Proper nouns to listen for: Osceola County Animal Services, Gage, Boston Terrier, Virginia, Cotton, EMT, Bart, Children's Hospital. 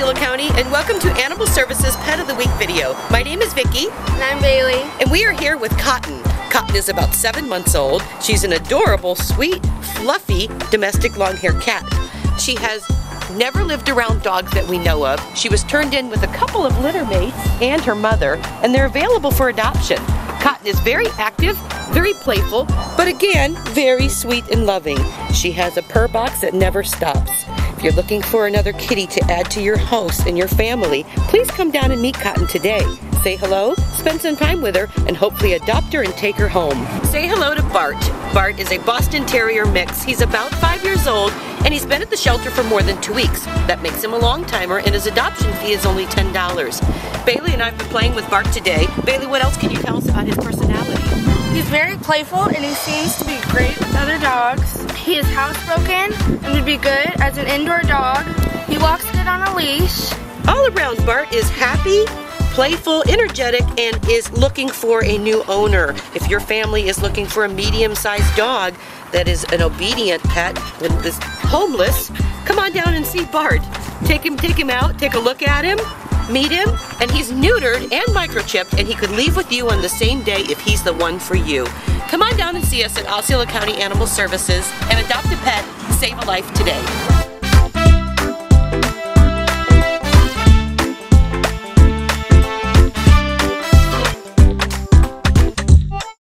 Osceola County, and welcome to Animal Services Pet of the Week video. My name is Vicki. And I'm Bailey. And we are here with Cotton. Cotton is about 7 months old. She's an adorable, sweet, fluffy, domestic long-haired cat. She has never lived around dogs that we know of. She was turned in with a couple of litter mates and her mother, and they're available for adoption. Cotton is very active, very playful, but again, very sweet and loving. She has a purr box that never stops. If you're looking for another kitty to add to your house and your family, please come down and meet Cotton today. Say hello, spend some time with her, and hopefully adopt her and take her home. Say hello to Bart. Bart is a Boston Terrier mix. He's about 5 years old, and he's been at the shelter for more than 2 weeks. That makes him a long-timer, and his adoption fee is only $10. Bailey and I have been playing with Bart today. Bailey, what else can you tell us about his personality? He's very playful, and he seems to be great with other dogs. He is housebroken and would be good as an indoor dog. He walks good on a leash. All around, Bart is happy, playful, energetic, and is looking for a new owner. If your family is looking for a medium-sized dog that is an obedient pet and is homeless, come on down and see Bart. Take him out, take a look at him, meet him, and he's neutered and microchipped, and he could leave with you on the same day if he's the one for you. Come on down and see us at Osceola County Animal Services and adopt a pet, save a life today.